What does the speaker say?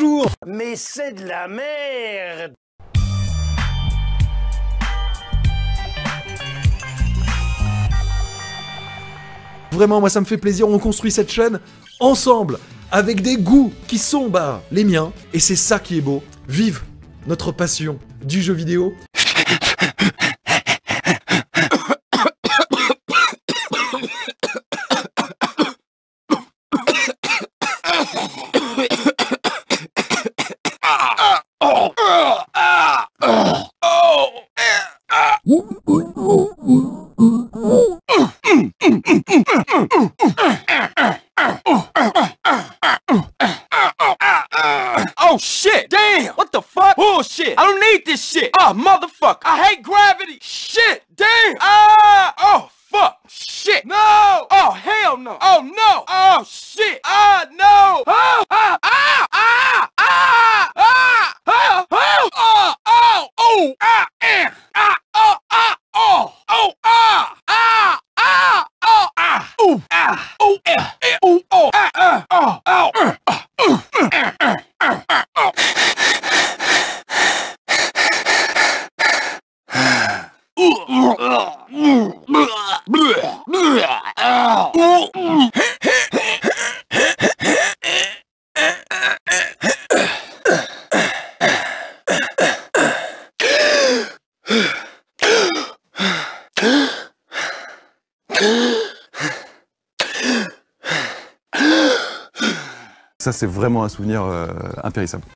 Bonjour. Mais c'est de la merde. Vraiment, moi ça me fait plaisir, on construit cette chaîne ensemble, avec des goûts qui sont les miens, et c'est ça qui est beau. Vive notre passion du jeu vidéo. Oh shit! Damn! What the fuck? Bullshit! I don't need this shit! Ah, motherfucker! I hate gravity! Shit! Damn! Ah! Oh fuck! Shit! No! Oh hell no! Oh no! Oh shit! Ah no! Ah! Ah! Ah! Ah! Ah! Ah! Ah! Ah! Ah! Oh! Oh! Ah! Ah! Oh! Ah! Oh! Oh! Ah! Ah! Ah! Oh! Ah! Oh! Ah! Oh! Ah! Oh! Oh! Ah! Oh! Oh! Ça, c'est vraiment un souvenir impérissable.